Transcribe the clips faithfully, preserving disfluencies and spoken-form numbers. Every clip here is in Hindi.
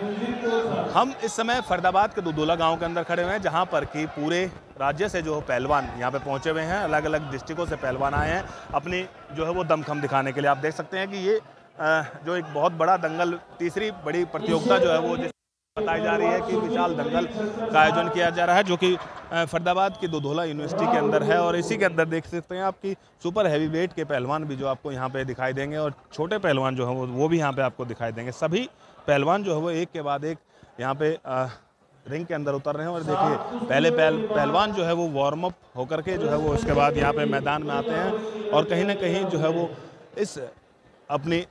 हम इस समय फरीदाबाद के दुधोला गांव के अंदर खड़े हुए हैं, जहां पर कि पूरे राज्य से जो पहलवान यहां पे पहुंचे हुए हैं, अलग अलग डिस्ट्रिक्टों से पहलवान आए हैं अपनी जो है वो दमखम दिखाने के लिए। आप देख सकते हैं कि ये जो एक बहुत बड़ा दंगल, तीसरी बड़ी प्रतियोगिता जो है वो बताई जा रही है कि विशाल दंगल का आयोजन किया जा रहा है, जो कि फरीदाबाद की दुधोला यूनिवर्सिटी के अंदर है। और इसी के अंदर देख सकते हैं आपकी सुपर हैवीवेट के पहलवान भी जो आपको यहाँ पे दिखाई देंगे, और छोटे पहलवान जो है वो वो भी यहाँ पे आपको दिखाई देंगे। सभी पहलवान जो है वो एक के बाद एक यहाँ पे आ, रिंग के अंदर उतर रहे हैं। और देखिए पहले पहल पहलवान जो है वो वार्म अप होकर के जो है वो उसके बाद यहाँ पे मैदान में आते हैं, और कहीं ना कहीं जो है वो इस अपनी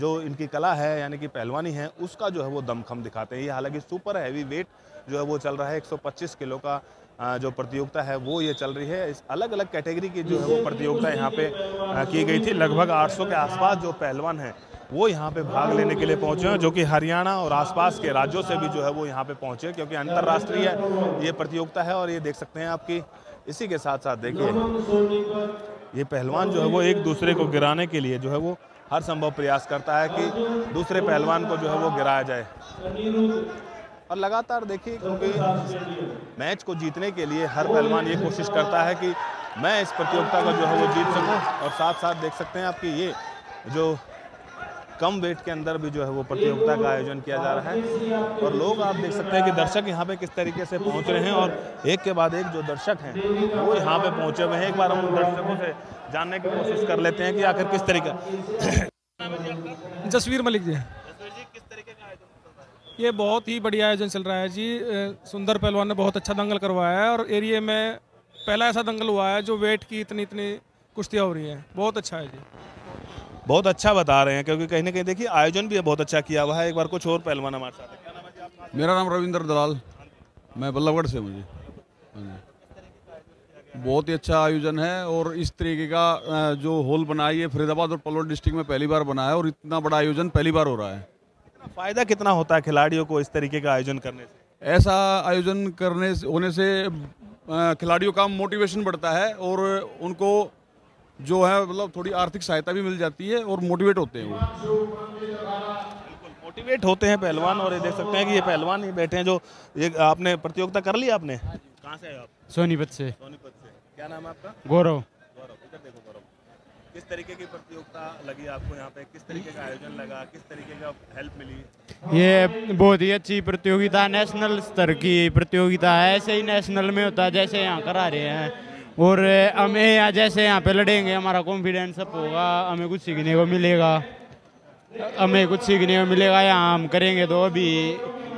जो इनकी कला है यानी कि पहलवानी है उसका जो है वो दमखम दिखाते हैं। ये हालांकि सुपर हैवी वेट जो है वो चल रहा है, एक सौ पच्चीस किलो का जो प्रतियोगिता है वो ये चल रही है। इस अलग अलग कैटेगरी की जो है वो प्रतियोगिता यहाँ पे की गई थी। लगभग आठ सौ के आसपास जो पहलवान हैं वो यहाँ पे भाग लेने के लिए पहुँचे हैं, जो कि हरियाणा और आसपास के राज्यों से भी जो है वो यहाँ पे पहुँचे, क्योंकि अंतर्राष्ट्रीय ये प्रतियोगिता है। और ये देख सकते हैं आपकी इसी के साथ साथ देखिए ये पहलवान जो है वो एक दूसरे को गिराने के लिए जो है वो हर संभव प्रयास करता है कि दूसरे पहलवान को जो है वो गिराया जाए। और लगातार देखिए, क्योंकि मैच को जीतने के लिए हर पहलवान ये कोशिश करता है कि मैं इस प्रतियोगिता को जो है वो जीत सकूं। और साथ साथ देख सकते हैं आपकी ये जो कम वेट के अंदर भी जो है वो प्रतियोगिता का आयोजन किया जा रहा है। और लोग आप देख सकते हैं कि दर्शक यहाँ पे किस तरीके से पहुँच रहे हैं, और एक के बाद एक जो दर्शक हैं वो यहाँ पे पहुँचे हुए हैं। एक बार हम उन दर्शकों से जानने की कोशिश कर लेते हैं कि आखिर किस तरीके जसवीर मलिक जी, जसवीर जी किस तरीके का आयोजन चल रहा है? ये बहुत ही बढ़िया आयोजन चल रहा है जी। सुंदर पहलवान ने बहुत अच्छा दंगल करवाया है, और एरिया में पहला ऐसा दंगल हुआ है जो वेट की इतनी इतनी कुश्तियाँ हो रही है। बहुत अच्छा है जी, बहुत अच्छा बता रहे हैं, क्योंकि कहीं ना कहीं देखिए आयोजन भी बहुत अच्छा किया हुआ है। एक बार कुछ और पहलवान हमारे साथ हैं। क्या नाम है जी आपका? मेरा नाम रविंद्र दलाल, मैं बल्लभगढ़ से हूँ जी। बहुत ही अच्छा आयोजन है, और इस तरीके का जो हॉल बना है फरीदाबाद और पलवल डिस्ट्रिक्ट में पहली बार बना है, और इतना बड़ा आयोजन पहली बार हो रहा है। फायदा कितना होता है खिलाड़ियों को इस तरीके का आयोजन करने से? ऐसा आयोजन करने होने से खिलाड़ियों का मोटिवेशन बढ़ता है, और उनको जो है मतलब थोड़ी आर्थिक सहायता भी मिल जाती है, और मोटिवेट होते हैं वो। मोटिवेट होते हैं पहलवान। और ये देख सकते हैं कि ये पहलवान ही बैठे हैं जो ये आपने प्रतियोगिता कर ली। आपने कहाँ से आए आप? सोनीपत से। सोनीपत से। क्या नाम है आपका? गौरव। गौरव, इधर देखो गौरव, किस तरीके की प्रतियोगिता लगी आपको यहाँ पे? किस तरीके का आयोजन लगा, किस तरीके का हेल्प मिली? ये बहुत ही अच्छी प्रतियोगिता, नेशनल स्तर की प्रतियोगिता है। ऐसे ही नेशनल में होता है जैसे यहाँ करा रहे हैं, और हमें जैसे यहाँ पे लड़ेंगे हमारा कॉन्फिडेंस अप होगा, हमें कुछ सीखने को मिलेगा, हमें कुछ सीखने को मिलेगा यहाँ। हम करेंगे तो अभी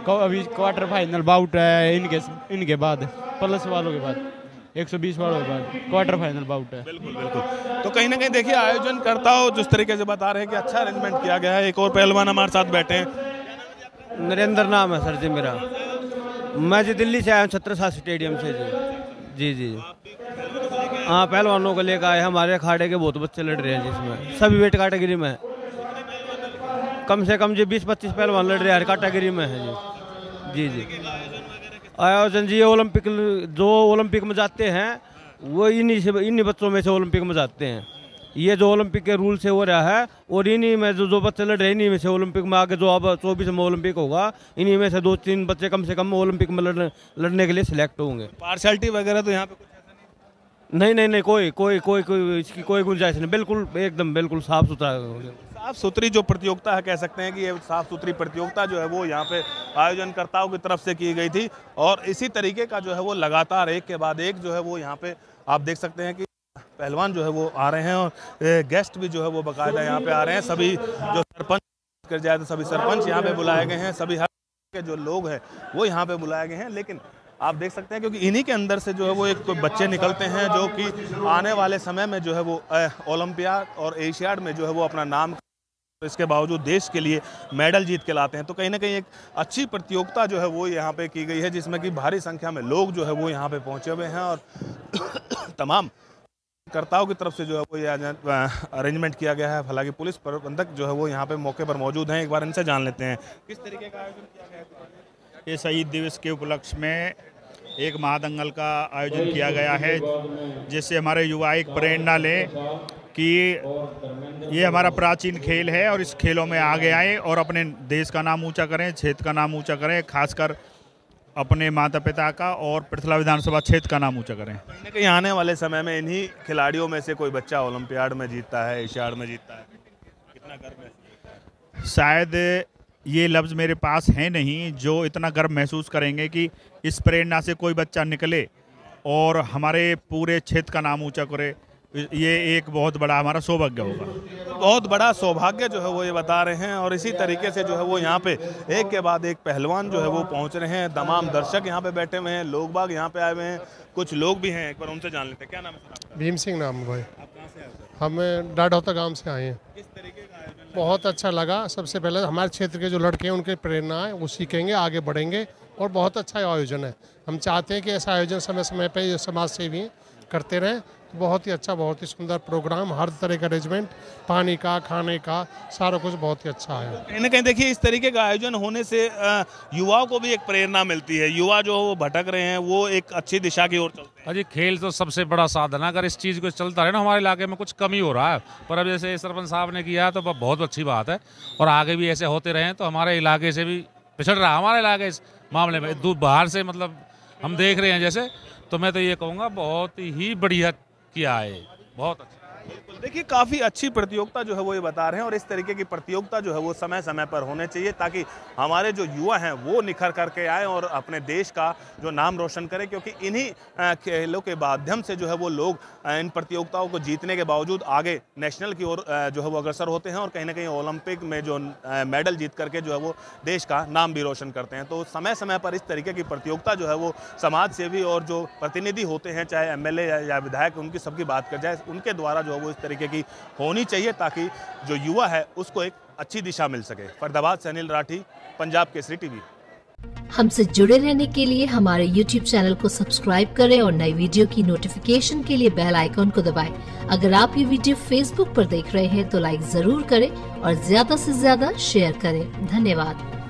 अभी क्वार्टर फाइनल बाउट है, इनके इनके बाद प्लस वालों के बाद एक सौ बीस वालों के बाद क्वार्टर फाइनल बाउट है। बिल्कुल बिल्कुल। तो कहीं ना कहीं देखिए आयोजन करता हो जिस तरीके से बता रहे हैं कि अच्छा अरेंजमेंट किया गया है। एक और पहलवान हमारे साथ बैठे हैं। नरेंद्र नाम है सर जी मेरा, मैं जी दिल्ली से आया हूँ, छत्र स्टेडियम से जी। जी जी हाँ, पहलवानों को लेकर आए। हमारे अखाड़े के बहुत बच्चे लड़ रहे हैं, जिसमें सभी वेट कैटेगरी में कम से कम जी बीस पच्चीस पहलवान लड़ रहे हैं, हर कैटेगरी में है जी। जी जी आयोजन जी ओलंपिक, जो ओलंपिक में जाते हैं वो इन्हीं से इन्हीं बच्चों में से ओलंपिक में जाते हैं। ये जो ओलंपिक के रूल से हो रहा है, और इन्हीं में जो जो बच्चे लड़ रहे हैं इन्हीं में से ओलंपिक में आगे जो अब चौबीस में ओलंपिक होगा, इन्हीं में से दो तीन बच्चे कम से कम ओलंपिक में लड़ने लड़ने के लिए सिलेक्ट होंगे। पार्शलिटी वगैरह तो यहाँ पे नहीं नहीं नहीं कोई कोई कोई कोई इसकी कोई गुंजाइश नहीं, बिल्कुल एकदम बिल्कुल साफ सुथरा साफ सुथरी जो प्रतियोगिता है। कह सकते हैं कि ये साफ सुथरी प्रतियोगिता जो है वो यहाँ पे आयोजनकर्ताओं की तरफ से की गई थी, और इसी तरीके का जो है वो लगातार एक के बाद एक जो है वो यहाँ पे आप देख सकते हैं कि पहलवान जो है वो आ रहे हैं, और गेस्ट भी जो है वो बाकायदा यहाँ पे आ रहे हैं। सभी जो सरपंच कर जाए तो सभी सरपंच यहाँ पे बुलाए गए हैं, सभी हर के जो लोग हैं वो यहाँ पे बुलाए गए हैं। लेकिन आप देख सकते हैं क्योंकि इन्हीं के अंदर से जो है वो एक तो बच्चे निकलते हैं जो कि आने वाले समय में जो है वो ओलंपियाड और एशियाड में जो है वो अपना नाम, इसके बावजूद देश के लिए मेडल जीत के लाते हैं। तो कहीं ना कहीं एक अच्छी प्रतियोगिता जो है वो यहाँ पे की गई है, जिसमें कि भारी संख्या में लोग जो है वो यहाँ पे पहुँचे हुए हैं, और तमाम कर्ताओं की तरफ से जो है वो ये अरेंजमेंट किया गया है। हालांकि पुलिस प्रबंधक जो है वो यहाँ पे मौके पर मौजूद हैं। एक बार इनसे जान लेते हैं किस तरीके का आयोजन किया गया है। ये शहीद दिवस के उपलक्ष्य में एक महादंगल का आयोजन किया गया है, जिससे हमारे युवा एक प्रेरणा लें कि ये हमारा प्राचीन खेल है और इस खेलों में आगे आएँ और अपने देश का नाम ऊंचा करें, क्षेत्र का नाम ऊंचा करें, खासकर अपने माता पिता का और पृथला विधानसभा क्षेत्र का नाम ऊंचा करें। कहीं ना कहीं आने वाले समय में इन्हीं खिलाड़ियों में से कोई बच्चा ओलंपियाड में जीतता है, एशियाड में जीतता है, कितना गर्व है। शायद ये लफ्ज़ मेरे पास हैं नहीं जो इतना गर्व महसूस करेंगे कि इस प्रेरणा से कोई बच्चा निकले और हमारे पूरे क्षेत्र का नाम ऊँचा करे। ये एक बहुत बड़ा हमारा सौभाग्य होगा, बहुत बड़ा सौभाग्य जो है वो ये बता रहे हैं। और इसी तरीके से जो है वो यहाँ पे एक के बाद एक पहलवान जो है वो पहुँच रहे हैं। तमाम दर्शक यहाँ पे बैठे हुए हैं, लोग बाग यहाँ पे आए हुए हैं, कुछ लोग भी हैं। एक बार उनसे जान लेते हैं। क्या नाम है सर? भीम सिंह नाम है भाई। आप कहाँ से आए सर? हम डाढ़ौता गाँव से आए हैं। किस तरीके का आयोजन? बहुत अच्छा लगा। सबसे पहले हमारे क्षेत्र के जो लड़के हैं उनकी प्रेरणा है, वो सीखेंगे, आगे बढ़ेंगे और बहुत अच्छा आयोजन है। हम चाहते हैं कि ऐसा आयोजन समय समय पर समाज सेवी करते रहें। बहुत ही अच्छा, बहुत ही सुंदर प्रोग्राम, हर तरह का अरेंजमेंट, पानी का, खाने का, सारा कुछ बहुत ही अच्छा है। कहीं ना कहीं देखिए इस तरीके का आयोजन होने से युवाओं को भी एक प्रेरणा मिलती है। युवा जो वो भटक रहे हैं वो एक अच्छी दिशा की ओर चलते हैं। अजी खेल तो सबसे बड़ा साधन है। अगर इस चीज़ को चलता रहे ना, हमारे इलाके में कुछ कमी हो रहा है, पर अब जैसे सरपंच साहब ने किया तो बहुत अच्छी बात है। और आगे भी ऐसे होते रहें तो हमारे इलाके से भी पिछड़ रहा हमारा इलाके इस मामले में, दूर बाहर से मतलब हम देख रहे हैं जैसे, तो मैं तो ये कहूँगा बहुत ही बढ़िया किया है, बहुत अच्छा। देखिए काफ़ी अच्छी प्रतियोगिता जो है वो ये बता रहे हैं और इस तरीके की प्रतियोगिता जो है वो समय समय पर होने चाहिए ताकि हमारे जो युवा हैं वो निखर करके आए और अपने देश का जो नाम रोशन करें, क्योंकि इन्हीं खेलों के माध्यम से जो है वो लोग इन प्रतियोगिताओं को जीतने के बावजूद आगे नेशनल की ओर जो है वो अग्रसर होते हैं और कहीं ना कहीं ओलंपिक में जो मेडल जीत करके जो है वो देश का नाम भी रोशन करते हैं। तो समय समय पर इस तरीके की प्रतियोगिता जो है वो समाज सेवी और जो प्रतिनिधि होते हैं, चाहे एम एल ए या विधायक, उनकी सबकी बात कर जाए, उनके द्वारा वो इस तरीके की होनी चाहिए ताकि जो युवा है उसको एक अच्छी दिशा मिल सके। फरदाबाद से अनिल राठी, पंजाब केसरी टीवी। हमसे जुड़े रहने के लिए हमारे यूट्यूब चैनल को सब्सक्राइब करें और नई वीडियो की नोटिफिकेशन के लिए बेल आइकॉन को दबाएं। अगर आप ये वीडियो फेसबुक पर देख रहे हैं तो लाइक जरूर करें और ज्यादा से ज्यादा शेयर करें। धन्यवाद।